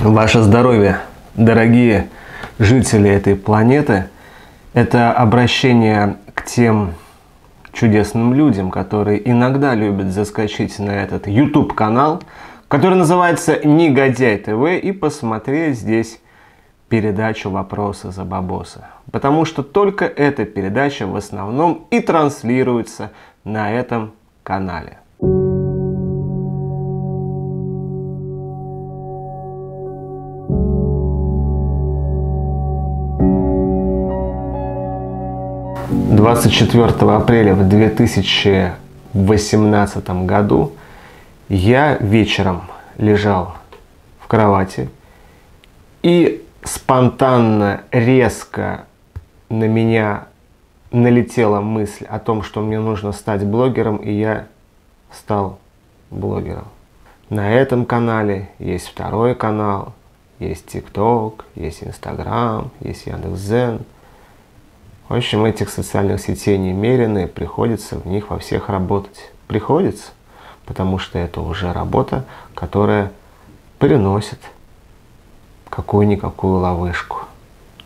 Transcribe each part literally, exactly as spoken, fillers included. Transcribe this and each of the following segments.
Ваше здоровье, дорогие жители этой планеты, это обращение к тем чудесным людям, которые иногда любят заскочить на этот YouTube-канал, который называется Негодяй ТВ, и посмотреть здесь передачу «Вопросы за бабосы». Потому что только эта передача в основном и транслируется на этом канале. двадцать четвёртого апреля в две тысячи восемнадцатом году я вечером лежал в кровати, и спонтанно, резко на меня налетела мысль о том, что мне нужно стать блогером, и я стал блогером. На этом канале есть второй канал, есть TikTok, есть Instagram, есть Яндекс.Зен. В общем, этих социальных сетей немерено, и приходится в них во всех работать. Приходится, потому что это уже работа, которая приносит какую-никакую ловышку,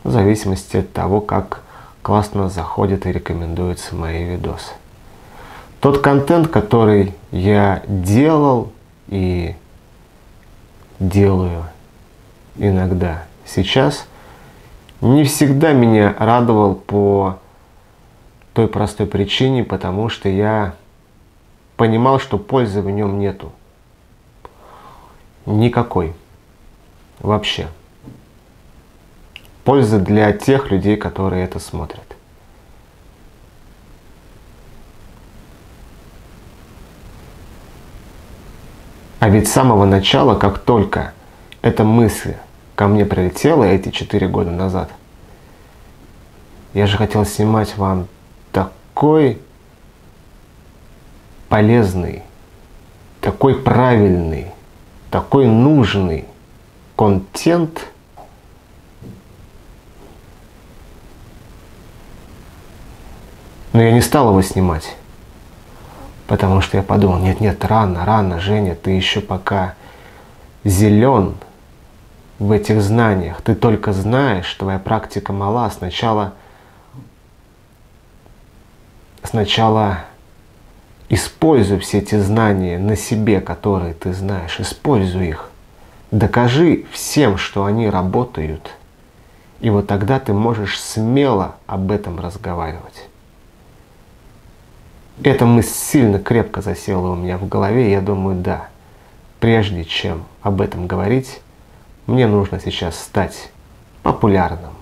в зависимости от того, как классно заходят и рекомендуются мои видосы. Тот контент, который я делал и делаю иногда сейчас, не всегда меня радовал по той простой причине, потому что я понимал, что пользы в нем нету. Никакой. Вообще. Польза для тех людей, которые это смотрят. А ведь с самого начала, как только эта мысль ко мне прилетела эти четыре года назад, я же хотел снимать вам такой полезный, такой правильный, такой нужный контент, но я не стал его снимать, потому что я подумал: нет, нет, рано, рано, Женя, ты еще пока зелен в этих знаниях, ты только знаешь, твоя практика мала, сначала, сначала используй все эти знания на себе, которые ты знаешь, используй их, докажи всем, что они работают, и вот тогда ты можешь смело об этом разговаривать. Эта мысль сильно крепко засела у меня в голове, и я думаю, да, прежде чем об этом говорить, мне нужно сейчас стать популярным.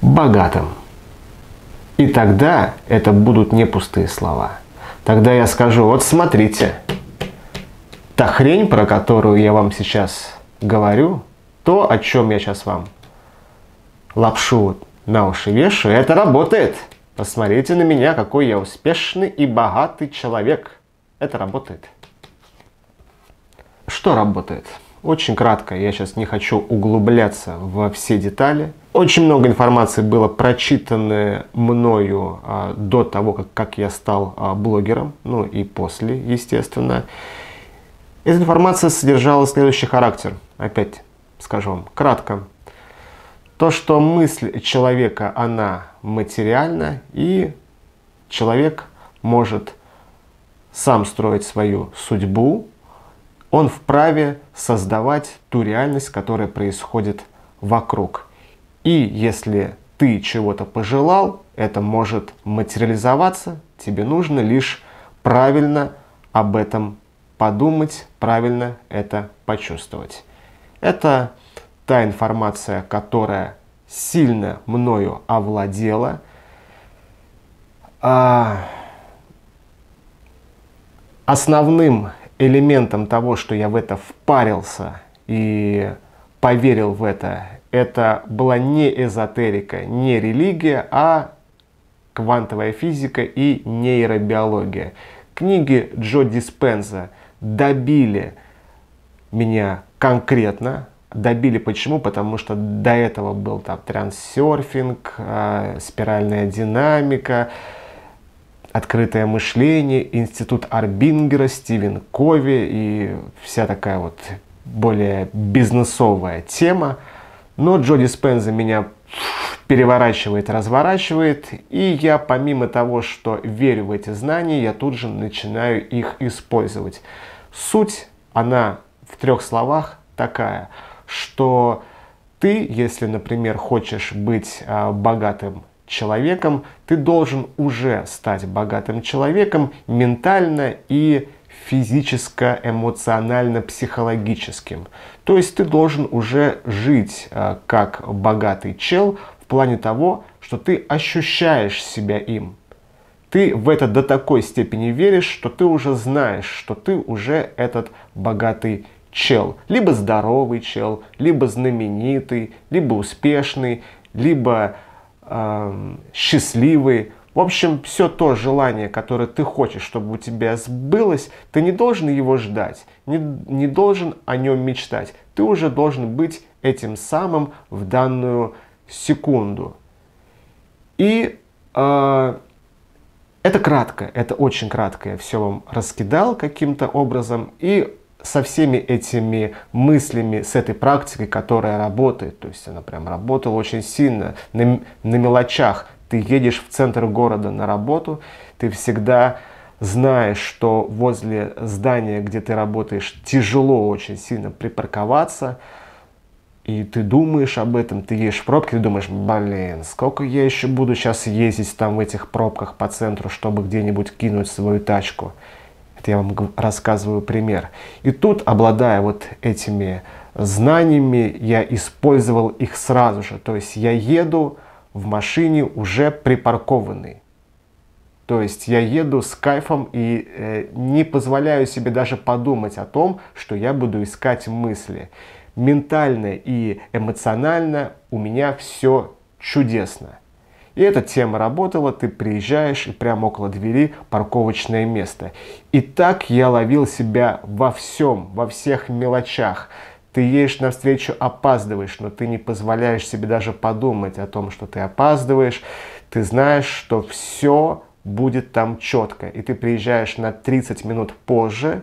Богатым. И тогда это будут не пустые слова. Тогда я скажу: вот смотрите, та хрень, про которую я вам сейчас говорю, то, о чем я сейчас вам лапшу на уши вешаю, это работает. Посмотрите на меня, какой я успешный и богатый человек. Это работает. Что работает? Очень кратко, я сейчас не хочу углубляться во все детали. Очень много информации было прочитано мною а, до того, как, как я стал а, блогером, ну и после, естественно. Эта информация содержала следующий характер. Опять скажу вам кратко. То, что мысль человека, она материальна, и человек может сам строить свою судьбу, он вправе создавать ту реальность, которая происходит вокруг. И если ты чего-то пожелал, это может материализоваться, тебе нужно лишь правильно об этом подумать, правильно это почувствовать. Это та информация, которая сильно мною овладела. А... Основным элементом того, что я в это впарился и поверил в это, это была не эзотерика, не религия, а квантовая физика и нейробиология. Книги Джо Диспенза добили меня конкретно. Добили почему? Потому что до этого был там трансерфинг, э, спиральная динамика. открытое мышление, институт Арбингера, Стивен Кови и вся такая вот более бизнесовая тема. Но Джо Диспенза меня переворачивает, разворачивает, и я помимо того, что верю в эти знания, я тут же начинаю их использовать. Суть, она в трех словах такая, что ты, если, например, хочешь быть богатым человеком, ты должен уже стать богатым человеком ментально и физически, эмоционально, психологическим. То есть ты должен уже жить как богатый чел в плане того, что ты ощущаешь себя им. Ты в это до такой степени веришь, что ты уже знаешь, что ты уже этот богатый чел. Либо здоровый чел, либо знаменитый, либо успешный, либо э, счастливый. В общем, все то желание, которое ты хочешь, чтобы у тебя сбылось, ты не должен его ждать, не, не должен о нем мечтать. Ты уже должен быть этим самым в данную секунду. И э, это кратко, это очень кратко. Я все вам раскидал каким-то образом. И со всеми этими мыслями, с этой практикой, которая работает, то есть она прям работала очень сильно, на, на мелочах. Ты едешь в центр города на работу, ты всегда знаешь, что возле здания, где ты работаешь, тяжело очень сильно припарковаться. И ты думаешь об этом, ты едешь в пробке, ты думаешь, блин, сколько я еще буду сейчас ездить там в этих пробках по центру, чтобы где-нибудь кинуть свою тачку. Это я вам рассказываю пример. И тут, обладая вот этими знаниями, я использовал их сразу же. То есть я еду в машине уже припаркованный. То есть я еду с кайфом и э, не позволяю себе даже подумать о том, что я буду искать мысли. Ментально и эмоционально у меня все чудесно. И эта тема работала, ты приезжаешь и прямо около двери парковочное место. И так я ловил себя во всем, во всех мелочах. Ты едешь навстречу, опаздываешь, но ты не позволяешь себе даже подумать о том, что ты опаздываешь. Ты знаешь, что все будет там четко. И ты приезжаешь на тридцать минут позже,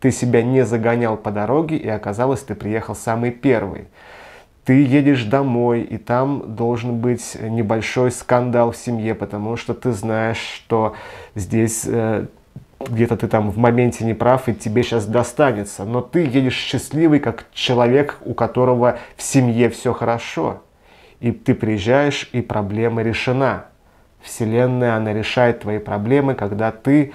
ты себя не загонял по дороге, и оказалось, ты приехал самый первый. Ты едешь домой, и там должен быть небольшой скандал в семье, потому что ты знаешь, что здесь... Э, где-то ты там в моменте не прав, и тебе сейчас достанется. Но ты едешь счастливый, как человек, у которого в семье все хорошо. И ты приезжаешь, и проблема решена. Вселенная, она решает твои проблемы, когда ты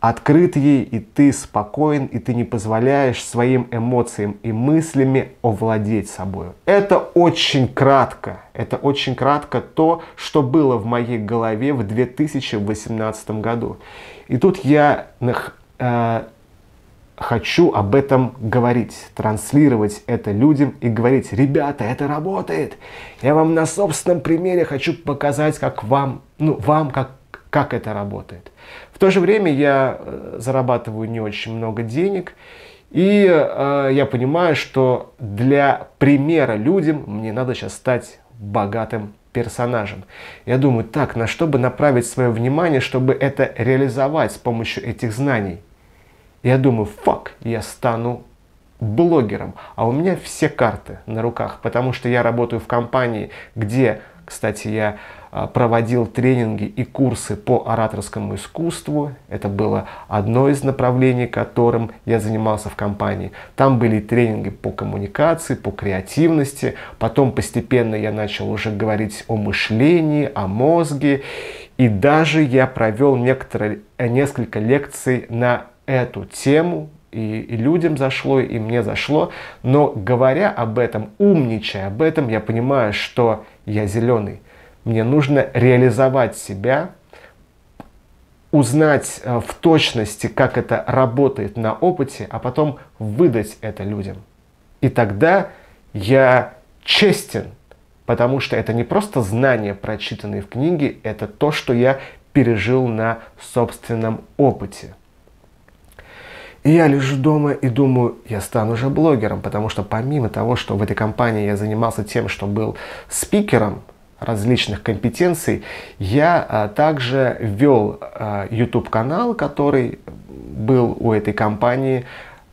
открыт ей, и ты спокоен, и ты не позволяешь своим эмоциям и мыслями овладеть собой. Это очень кратко. Это очень кратко то, что было в моей голове в две тысячи восемнадцатом году. И тут я э, хочу об этом говорить, транслировать это людям и говорить: ребята, это работает. Я вам на собственном примере хочу показать, как вам, ну, вам как, как это работает. В то же время я зарабатываю не очень много денег, и э, я понимаю, что для примера людям мне надо сейчас стать богатым персонажем. Я думаю, так, на что бы направить свое внимание, чтобы это реализовать с помощью этих знаний. Я думаю, фак, я стану блогером. А у меня все карты на руках, потому что я работаю в компании, где, кстати, я проводил тренинги и курсы по ораторскому искусству. Это было одно из направлений, которым я занимался в компании. Там были тренинги по коммуникации, по креативности. Потом постепенно я начал уже говорить о мышлении, о мозге. И даже я провел некоторые, несколько лекций на эту тему. И, и людям зашло, и мне зашло. Но говоря об этом, умничая об этом, я понимаю, что я зеленый. Мне нужно реализовать себя, узнать в точности, как это работает на опыте, а потом выдать это людям. И тогда я честен, потому что это не просто знания, прочитанные в книге, это то, что я пережил на собственном опыте. И я лежу дома и думаю, я стану же блогером, потому что помимо того, что в этой компании я занимался тем, что был спикером, различных компетенций, я также вел YouTube-канал, который был у этой компании,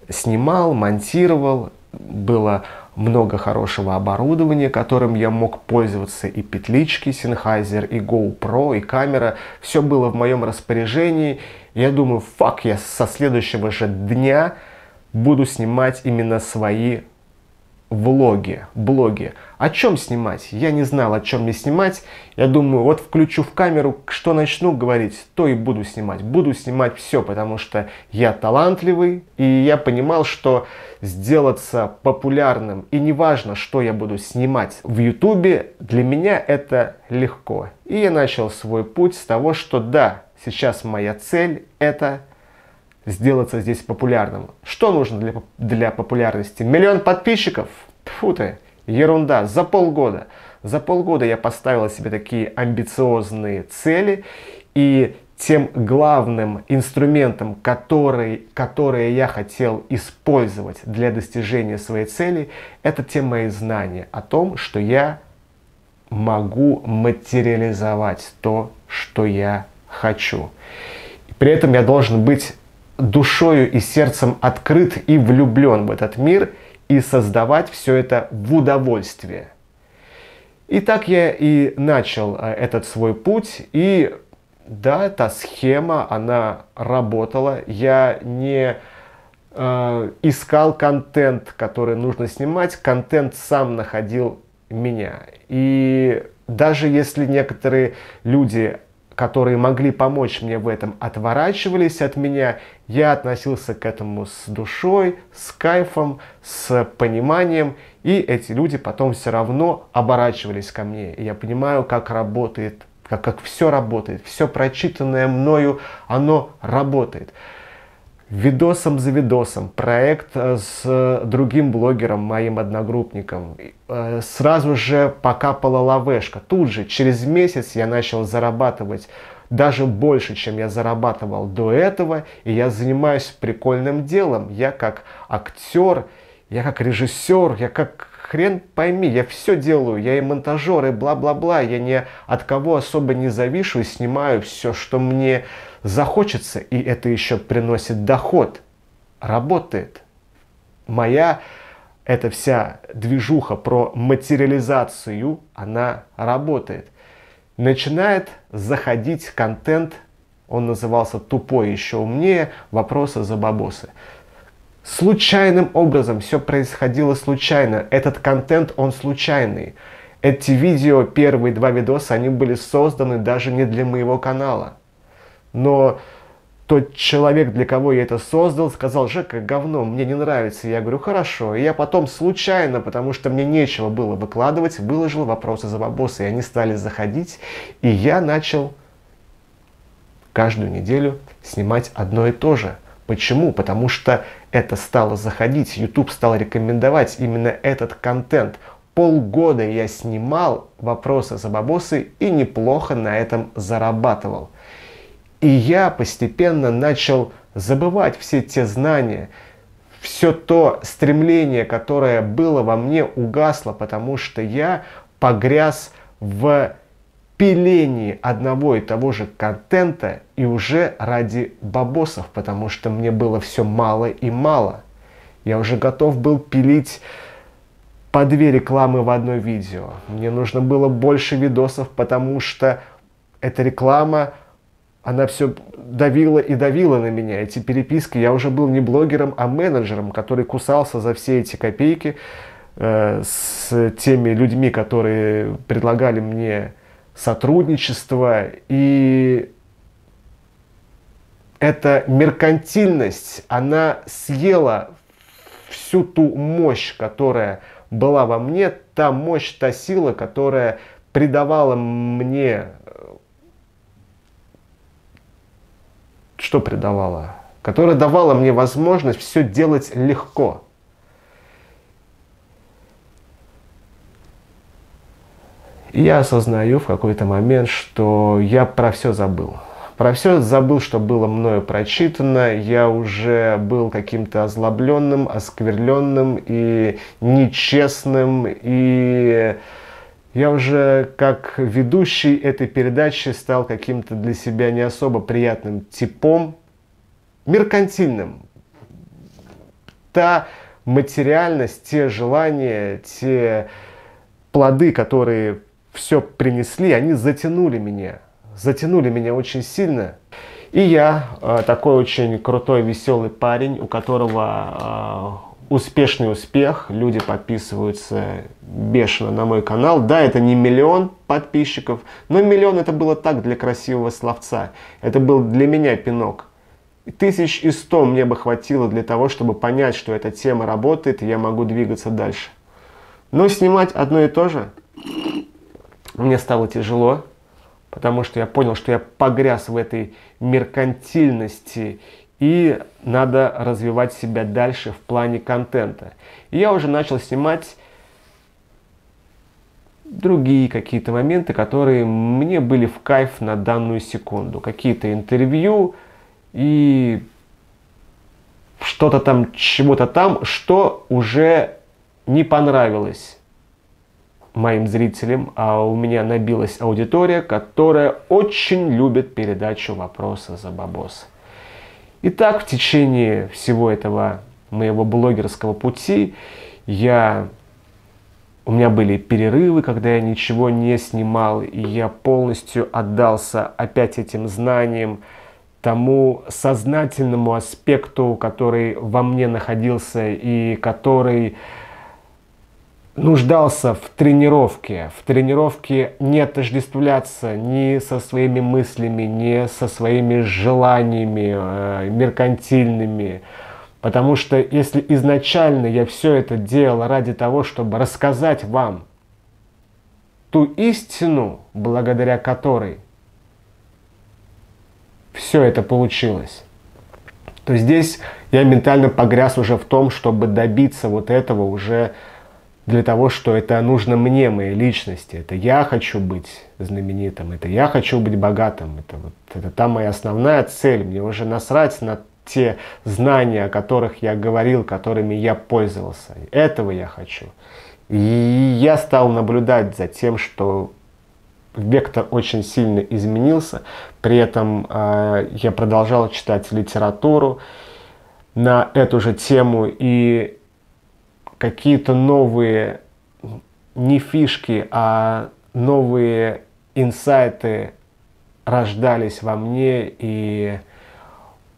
снимал, монтировал, было много хорошего оборудования, которым я мог пользоваться, и петлички Синхайзер, и GoPro, и камера, все было в моем распоряжении. Я думаю, фак, я со следующего же дня буду снимать именно свои влоги, блоги. О чем снимать? Я не знал, о чем мне снимать. Я думаю, вот включу в камеру, что начну говорить, то и буду снимать. Буду снимать все, потому что я талантливый, и я понимал, что сделаться популярным, и неважно, что я буду снимать в Ютубе, для меня это легко. И я начал свой путь с того, что да, сейчас моя цель это сделаться здесь популярным. Что нужно для, для популярности? Миллион подписчиков? Тьфу ты, ерунда. За полгода. За полгода я поставила себе такие амбициозные цели. И тем главным инструментом, который, который я хотел использовать для достижения своей цели, это те мои знания о том, что я могу материализовать то, что я хочу. И при этом я должен быть душою и сердцем открыт и влюблен в этот мир и создавать все это в удовольствие. И так я и начал этот свой путь. И да, эта схема, она работала. Я не э, искал контент, который нужно снимать. Контент сам находил меня. И даже если некоторые люди, которые могли помочь мне в этом, отворачивались от меня, я относился к этому с душой, с кайфом, с пониманием, и эти люди потом все равно оборачивались ко мне. И я понимаю, как работает, как, как все работает, все прочитанное мною, оно работает. Видосом за видосом, проект с другим блогером, моим одногруппником, сразу же покапала лавешка. Тут же, через месяц я начал зарабатывать даже больше, чем я зарабатывал до этого. И я занимаюсь прикольным делом. Я как актер, я как режиссер, я как хрен пойми, я все делаю. Я и монтажер, и бла-бла-бла. Я ни от кого особо не завишу и снимаю все, что мне захочется, и это еще приносит доход. Работает. Моя эта вся движуха про материализацию, она работает. Начинает заходить контент, он назывался «Тупой еще умнее», «Вопросы за бабосы». Случайным образом, все происходило случайно. Этот контент, он случайный. Эти видео, первые два видоса, они были созданы даже не для моего канала. Но тот человек, для кого я это создал, сказал: «Жека, говно, мне не нравится». Я говорю: «Хорошо». И я потом случайно, потому что мне нечего было выкладывать, выложил «Вопросы за бабосы». И они стали заходить. И я начал каждую неделю снимать одно и то же. Почему? Потому что это стало заходить. YouTube стал рекомендовать именно этот контент. Полгода я снимал «Вопросы за бабосы» и неплохо на этом зарабатывал. И я постепенно начал забывать все те знания, все то стремление, которое было во мне, угасло, потому что я погряз в пилении одного и того же контента и уже ради бабосов, потому что мне было все мало и мало. Я уже готов был пилить по две рекламы в одно видео. Мне нужно было больше видосов, потому что эта реклама, она все давила и давила на меня. Эти переписки, я уже был не блогером, а менеджером, который кусался за все эти копейки э, с теми людьми, которые предлагали мне сотрудничество. И эта меркантильность, она съела всю ту мощь, которая была во мне, та мощь, та сила, которая придавала мне... Что придавала? Которая давала мне возможность все делать легко. И я осознаю в какой-то момент, что я про все забыл. Про все забыл, что было мною прочитано. Я уже был каким-то озлобленным, оскверленным и нечестным, и Я уже как ведущий этой передачи стал каким-то для себя не особо приятным типом, меркантильным. Та материальность, те желания, те плоды, которые все принесли, они затянули меня. Затянули меня очень сильно. И я э, такой очень крутой, веселый парень, у которого... Э, успешный успех, люди подписываются бешено на мой канал. Да, это не миллион подписчиков, но миллион это было так для красивого словца. Это был для меня пинок. Тысяч и сто мне бы хватило для того, чтобы понять, что эта тема работает, и я могу двигаться дальше. Но снимать одно и то же мне стало тяжело, потому что я понял, что я погряз в этой меркантильности. И надо развивать себя дальше в плане контента. И я уже начал снимать другие какие-то моменты, которые мне были в кайф на данную секунду. Какие-то интервью и что-то там, чего-то там, что уже не понравилось моим зрителям. А у меня набилась аудитория, которая очень любит передачу «Вопросы за бабосы». И так в течение всего этого моего блогерского пути я... у меня были перерывы, когда я ничего не снимал, и я полностью отдался опять этим знаниям, тому сознательному аспекту, который во мне находился и который нуждался в тренировке, в тренировке не отождествляться ни со своими мыслями, ни со своими желаниями э, меркантильными. Потому что если изначально я все это делал ради того, чтобы рассказать вам ту истину, благодаря которой все это получилось, то здесь я ментально погряз уже в том, чтобы добиться вот этого уже для того, что это нужно мне, моей личности. Это я хочу быть знаменитым, это я хочу быть богатым. Это, вот, это та моя основная цель. Мне уже насрать на те знания, о которых я говорил, которыми я пользовался. Этого я хочу. И я стал наблюдать за тем, что вектор очень сильно изменился. При этом э, я продолжал читать литературу на эту же тему и... какие-то новые, не фишки, а новые инсайты рождались во мне, и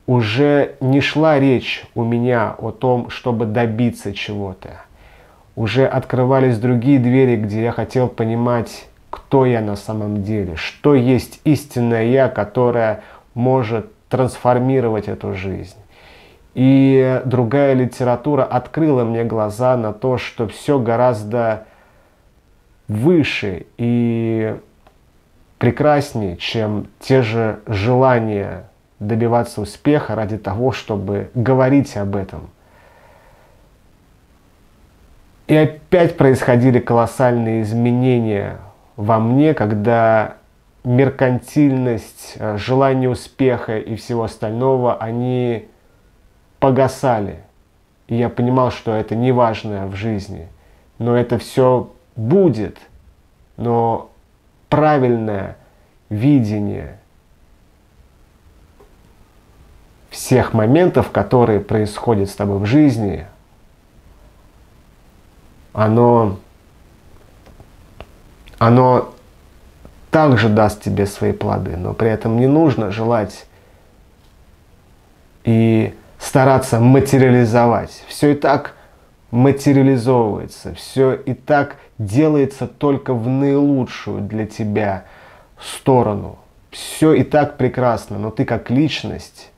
уже не шла речь у меня о том, чтобы добиться чего-то. Уже открывались другие двери, где я хотел понимать, кто я на самом деле, что есть истинное я, которое может трансформировать эту жизнь. И другая литература открыла мне глаза на то, что все гораздо выше и прекраснее, чем те же желания добиваться успеха ради того, чтобы говорить об этом. И опять происходили колоссальные изменения во мне, когда меркантильность, желание успеха и всего остального, они... погасали. И я понимал, что это не важно в жизни. Но это все будет. Но правильное видение всех моментов, которые происходят с тобой в жизни, оно, оно также даст тебе свои плоды. Но при этом не нужно желать и стараться материализовать. Все и так материализовывается, все и так делается только в наилучшую для тебя сторону. Все и так прекрасно, но ты как личность,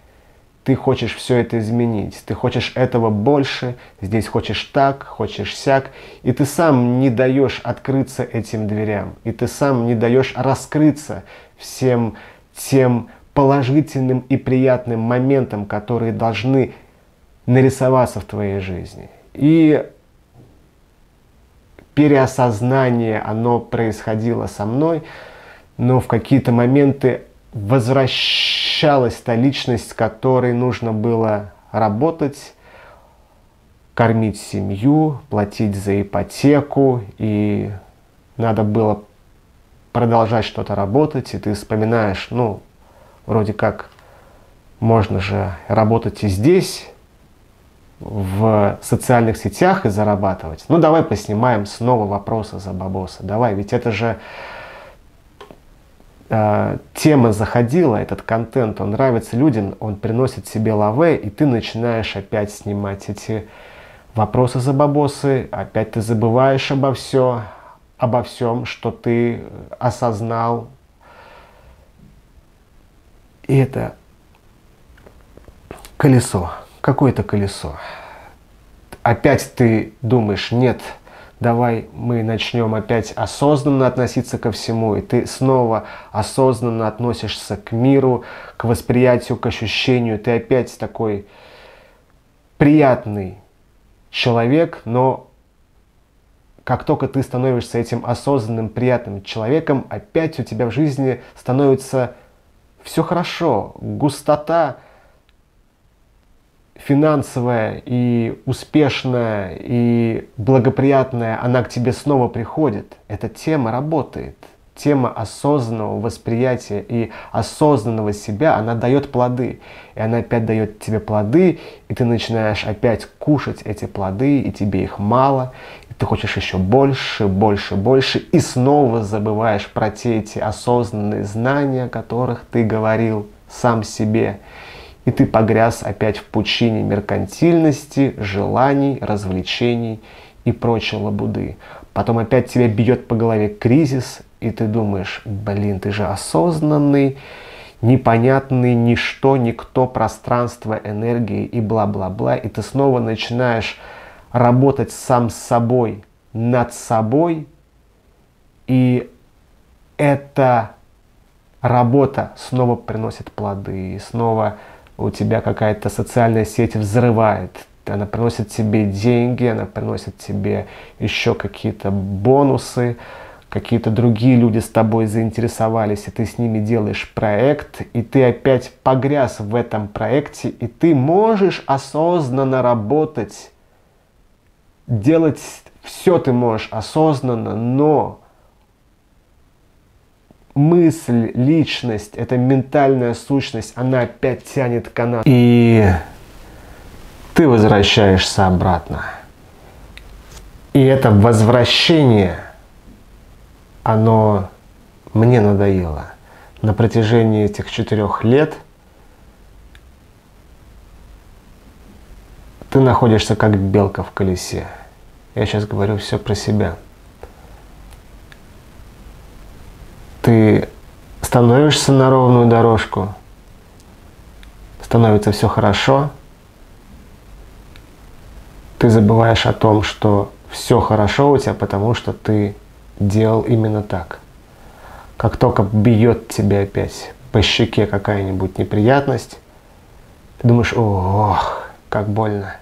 ты хочешь все это изменить, ты хочешь этого больше, здесь хочешь так, хочешь сяк, и ты сам не даешь открыться этим дверям, и ты сам не даешь раскрыться всем тем положительным и приятным моментам, которые должны нарисоваться в твоей жизни. И переосознание, оно происходило со мной, но в какие-то моменты возвращалась та личность, с которой нужно было работать, кормить семью, платить за ипотеку и надо было продолжать что-то работать, и ты вспоминаешь, ну, вроде как, можно же работать и здесь, в социальных сетях и зарабатывать. Ну, давай поснимаем снова «Вопросы за бабосы». Давай, ведь это же э, тема заходила, этот контент, он нравится людям, он приносит себе лавэ, и ты начинаешь опять снимать эти «Вопросы за бабосы», опять ты забываешь обо всем, обо всем, что ты осознал. И это колесо. Какое-то колесо. Опять ты думаешь, нет, давай мы начнем опять осознанно относиться ко всему. И ты снова осознанно относишься к миру, к восприятию, к ощущению. Ты опять такой приятный человек, но как только ты становишься этим осознанным, приятным человеком, опять у тебя в жизни становится все хорошо, густота финансовая и успешная и благоприятная, она к тебе снова приходит. Эта тема работает. Тема осознанного восприятия и осознанного себя, она дает плоды. И она опять дает тебе плоды, и ты начинаешь опять кушать эти плоды, и тебе их мало. И ты хочешь еще больше, больше, больше. И снова забываешь про те эти осознанные знания, о которых ты говорил сам себе. И ты погряз опять в пучине меркантильности, желаний, развлечений и прочей лабуды. Потом опять тебя бьет по голове кризис, и ты думаешь, блин, ты же осознанный, непонятный, ничто, никто, пространство, энергии и бла-бла-бла. И ты снова начинаешь работать сам с собой, над собой. И эта работа снова приносит плоды, и снова у тебя какая-то социальная сеть взрывает. Она приносит тебе деньги, она приносит тебе еще какие-то бонусы, какие-то другие люди с тобой заинтересовались, и ты с ними делаешь проект, и ты опять погряз в этом проекте, и ты можешь осознанно работать, делать все ты можешь осознанно, но мысль, личность, эта ментальная сущность, она опять тянет канат. И ты возвращаешься обратно. И это возвращение, оно мне надоело. На протяжении этих четырех лет ты находишься как белка в колесе. Я сейчас говорю все про себя. Ты становишься на ровную дорожку, становится все хорошо, ты забываешь о том, что все хорошо у тебя, потому что ты делал именно так. Как только бьет тебя опять по щеке какая-нибудь неприятность, ты думаешь, ох, как больно.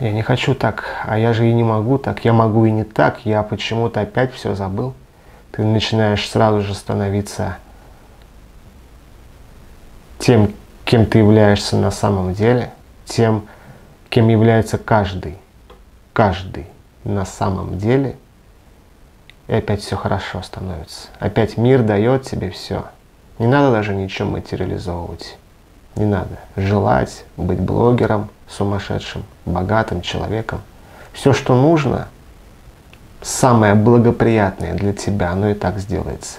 Я не хочу так, а я же и не могу так, я могу и не так, я почему-то опять все забыл. Ты начинаешь сразу же становиться тем, кем ты являешься на самом деле, тем, кем является каждый, каждый на самом деле, и опять все хорошо становится. Опять мир дает тебе все. Не надо даже ничего материализовывать. Не надо желать быть блогером, сумасшедшим, богатым человеком. Все, что нужно, самое благоприятное для тебя, оно и так сделается.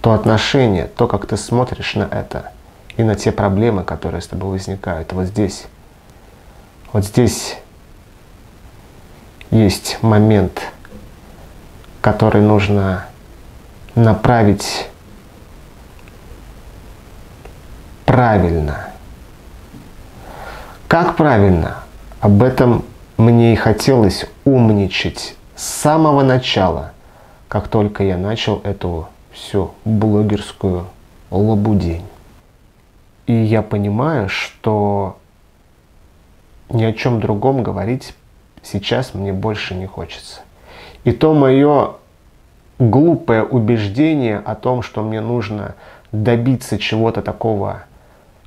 То отношение, то, как ты смотришь на это и на те проблемы, которые с тобой возникают, вот здесь, вот здесь есть момент, который нужно направить правильно. Как правильно? Об этом мне и хотелось умничать с самого начала, как только я начал эту всю блогерскую лабудень. И я понимаю, что ни о чем другом говорить сейчас мне больше не хочется. И то мое глупое убеждение о том, что мне нужно добиться чего-то такого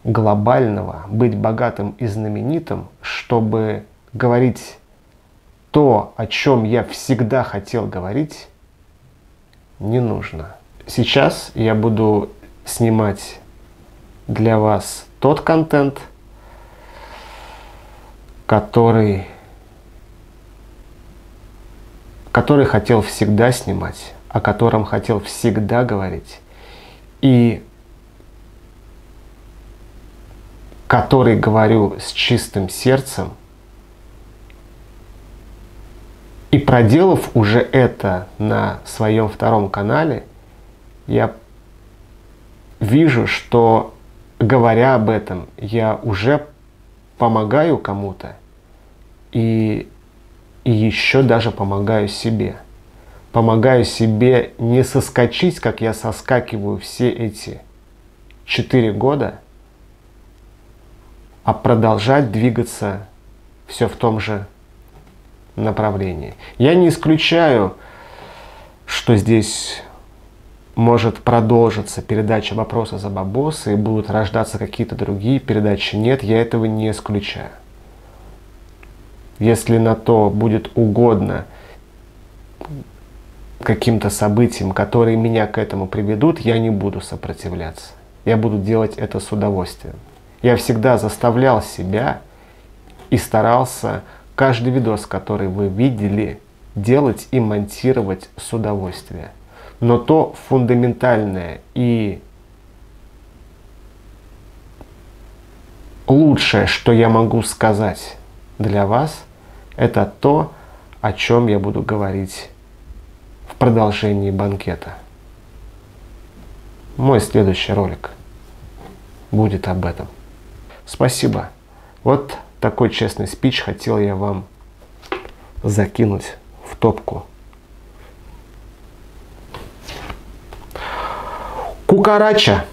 глобального, быть богатым и знаменитым, чтобы говорить то, о чем я всегда хотел говорить, не нужно. Сейчас я буду снимать для вас тот контент, который, который хотел всегда снимать, о котором хотел всегда говорить, и который говорю с чистым сердцем. И проделав уже это на своем втором канале, я вижу, что, говоря об этом, я уже помогаю кому-то и, и еще даже помогаю себе. Помогаю себе не соскочить, как я соскакиваю все эти четыре года, а продолжать двигаться все в том же направлении. Я не исключаю, что здесь может продолжиться передача «Вопросы за бабосы» и будут рождаться какие-то другие передачи. Нет, я этого не исключаю. Если на то будет угодно каким-то событиям, которые меня к этому приведут, я не буду сопротивляться. Я буду делать это с удовольствием. Я всегда заставлял себя и старался каждый видос, который вы видели, делать и монтировать с удовольствием. Но то фундаментальное и лучшее, что я могу сказать для вас, это то, о чем я буду говорить в продолжении банкета. Мой следующий ролик будет об этом. Спасибо. Вот такой честный спич хотел я вам закинуть в топку. Кукарача!